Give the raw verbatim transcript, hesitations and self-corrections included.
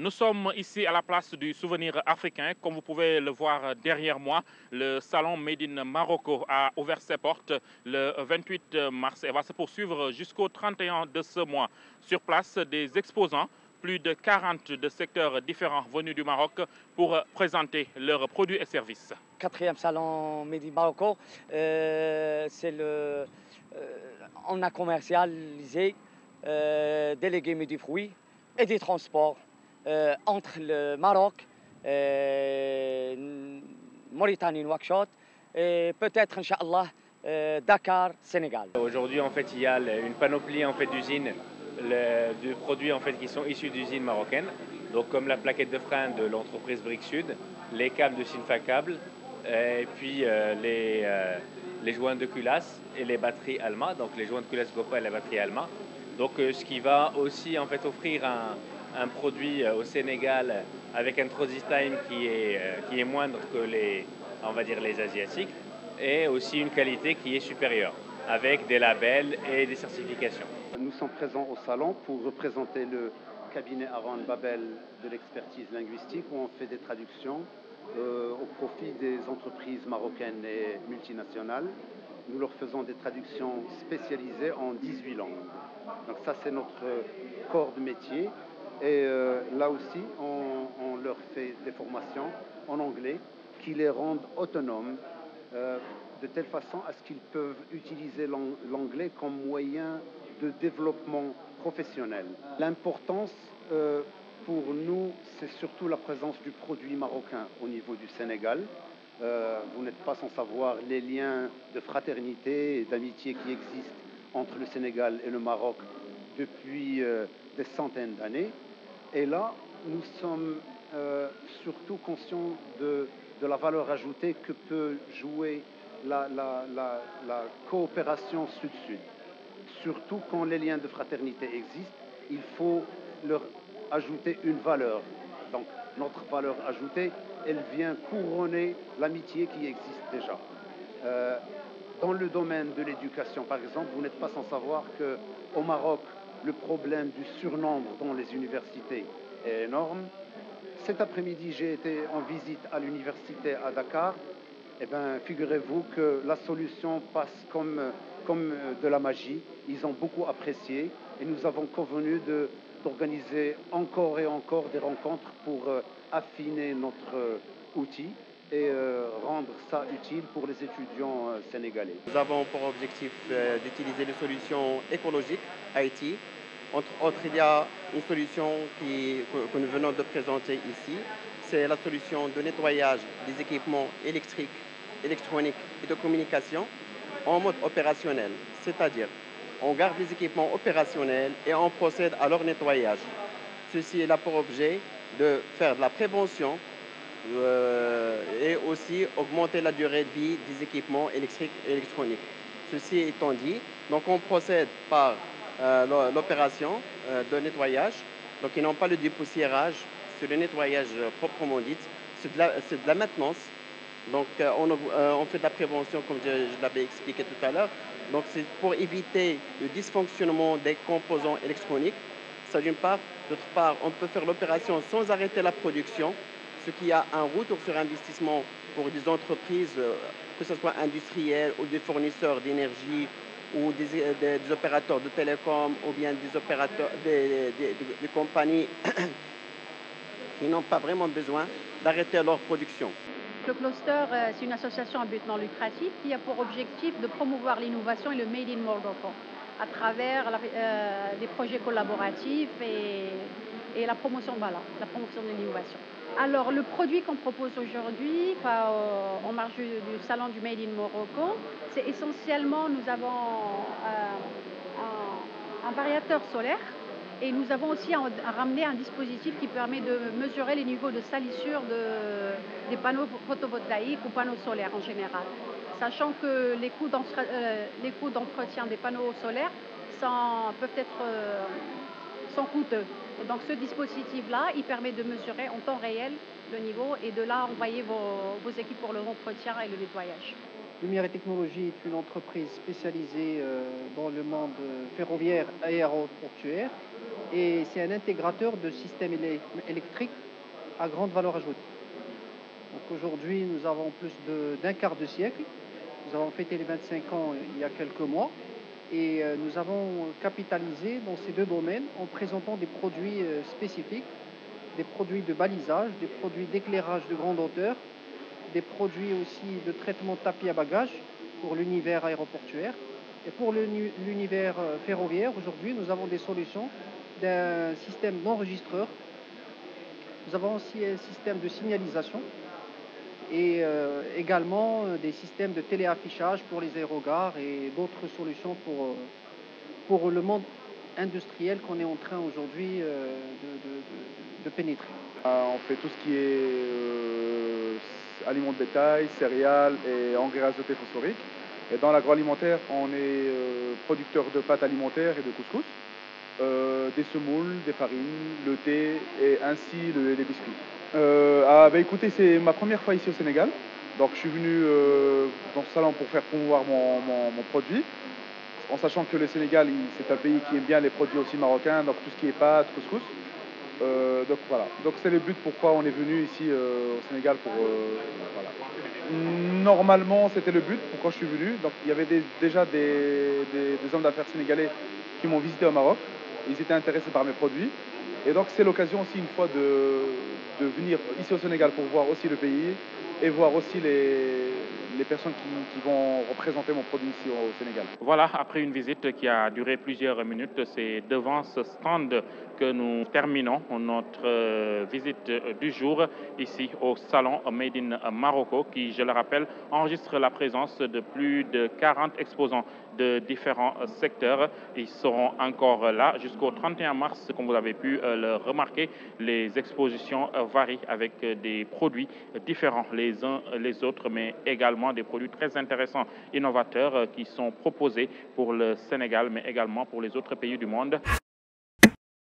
Nous sommes ici à la place du souvenir africain. Comme vous pouvez le voir derrière moi, le salon Made in Morocco a ouvert ses portes le vingt-huit mars et va se poursuivre jusqu'au trente et un de ce mois. Sur place, des exposants, plus de quarante de secteurs différents venus du Maroc pour présenter leurs produits et services. Quatrième salon Made in Morocco, euh, c'est le, euh, on a commercialisé euh, des légumes et des fruits et des transports. Euh, entre le Maroc, euh, Mauritanie, Nouakchott et peut-être, Inch'Allah, euh, Dakar, Sénégal. Aujourd'hui, en fait, il y a une panoplie en fait, d'usines, de produits en fait, qui sont issus d'usines marocaines, donc, comme la plaquette de frein de l'entreprise Bricsud, les câbles de Synfa Cable, et puis euh, les, euh, les joints de culasse et les batteries Alma, donc les joints de culasse Gopa et la batterie Alma. Donc, euh, ce qui va aussi en fait, offrir un... un produit au Sénégal avec un transit time qui est, qui est moindre que les, on va dire, les Asiatiques et aussi une qualité qui est supérieure avec des labels et des certifications. Nous sommes présents au salon pour représenter le cabinet Aaron Babel de l'expertise linguistique où on fait des traductions euh, au profit des entreprises marocaines et multinationales. Nous leur faisons des traductions spécialisées en dix-huit langues. Donc ça, c'est notre corps de métier. Et euh, là aussi, on, on leur fait des formations en anglais qui les rendent autonomes euh, de telle façon à ce qu'ils peuvent utiliser l'anglais comme moyen de développement professionnel. L'importance euh, pour nous, c'est surtout la présence du produit marocain au niveau du Sénégal. Euh, vous n'êtes pas sans savoir les liens de fraternité et d'amitié qui existent entre le Sénégal et le Maroc depuis euh, des centaines d'années. Et là, nous sommes euh, surtout conscients de, de la valeur ajoutée que peut jouer la, la, la, la coopération sud-sud. Surtout quand les liens de fraternité existent, il faut leur ajouter une valeur. Donc notre valeur ajoutée, elle vient couronner l'amitié qui existe déjà. Euh, dans le domaine de l'éducation, par exemple, vous n'êtes pas sans savoir qu'au Maroc, le problème du surnombre dans les universités est énorme. Cet après-midi, j'ai été en visite à l'université à Dakar. Eh bien, figurez-vous que la solution passe comme, comme de la magie. Ils ont beaucoup apprécié et nous avons convenu d'organiser encore et encore des rencontres pour affiner notre outil et euh, rendre ça utile pour les étudiants euh, sénégalais. Nous avons pour objectif euh, d'utiliser les solutions écologiques Haïti. Entre autres, il y a une solution qui, que, que nous venons de présenter ici. C'est la solution de nettoyage des équipements électriques, électroniques et de communication en mode opérationnel. C'est-à-dire, on garde les équipements opérationnels et on procède à leur nettoyage. Ceci est là pour objet de faire de la prévention Euh, et aussi augmenter la durée de vie des équipements électriques et électroniques. Ceci étant dit, donc on procède par euh, l'opération euh, de nettoyage. Donc ils n'ont pas le dépoussiérage, c'est le nettoyage euh, proprement dit, c'est de, de la maintenance. Donc euh, on, euh, on fait de la prévention comme je, je l'avais expliqué tout à l'heure. Donc c'est pour éviter le dysfonctionnement des composants électroniques, ça d'une part. D'autre part, on peut faire l'opération sans arrêter la production, ce qui a un retour sur investissement pour des entreprises, que ce soit industrielles ou des fournisseurs d'énergie ou des, des, des opérateurs de télécom ou bien des opérateurs, des, des, des compagnies qui n'ont pas vraiment besoin d'arrêter leur production. Le cluster, c'est une association à but non lucratif qui a pour objectif de promouvoir l'innovation et le Made in Morocco à travers la, euh, des projets collaboratifs et, et la promotion, voilà, la promotion de l'innovation. Alors, le produit qu'on propose aujourd'hui, en marge du salon du Made in Morocco, c'est essentiellement, nous avons euh, un, un variateur solaire et nous avons aussi ramené un dispositif qui permet de mesurer les niveaux de salissure de, des panneaux photovoltaïques ou panneaux solaires en général. Sachant que les coûts d'entretien euh, des panneaux solaires sont, peuvent être euh, sont coûteux. Et donc ce dispositif-là, il permet de mesurer en temps réel le niveau et de là envoyer vos, vos équipes pour le entretien et le nettoyage. Lumière et Technologie est une entreprise spécialisée dans le monde ferroviaire et aéroportuaire. et c'est un intégrateur de systèmes électriques à grande valeur ajoutée. Donc aujourd'hui, nous avons plus d'un quart de siècle. Nous avons fêté les vingt-cinq ans il y a quelques mois et nous avons capitalisé dans ces deux domaines en présentant des produits spécifiques, des produits de balisage, des produits d'éclairage de grande hauteur, des produits aussi de traitement de tapis à bagages pour l'univers aéroportuaire. Et pour l'univers ferroviaire, aujourd'hui, nous avons des solutions d'un système d'enregistreur. Nous avons aussi un système de signalisation et euh, également des systèmes de téléaffichage pour les aérogares et d'autres solutions pour, pour le monde industriel qu'on est en train aujourd'hui euh, de, de, de pénétrer. On fait tout ce qui est euh, aliments de bétail, céréales et engrais azotés phosphoriques. Et dans l'agroalimentaire, on est euh, producteur de pâtes alimentaires et de couscous, euh, des semoules, des farines, le thé et ainsi le, les biscuits. Euh, ah, bah, écoutez, c'est ma première fois ici au Sénégal. Donc je suis venu euh, dans ce salon pour faire promouvoir mon, mon, mon produit, en sachant que le Sénégal, c'est un pays qui aime bien les produits aussi marocains, donc tout ce qui est pâtes, couscous. Euh, donc voilà, donc c'est le but pourquoi on est venu ici euh, au Sénégal pour euh, voilà. Normalement c'était le but pourquoi je suis venu. Donc il y avait des, déjà des, des, des hommes d'affaires sénégalais qui m'ont visité au Maroc, ils étaient intéressés par mes produits et donc c'est l'occasion aussi une fois de, de venir ici au Sénégal pour voir aussi le pays et voir aussi les, les personnes qui, qui vont représenter mon produit ici au Sénégal. Voilà, après une visite qui a duré plusieurs minutes, c'est devant ce stand que nous terminons notre visite du jour ici au salon Made in Morocco qui, je le rappelle, enregistre la présence de plus de quarante exposants de différents secteurs. Ils seront encore là jusqu'au trente et un mars, comme vous avez pu le remarquer. Les expositions varient avec des produits différents les uns les autres, mais également des produits très intéressants, innovateurs qui sont proposés pour le Sénégal, mais également pour les autres pays du monde.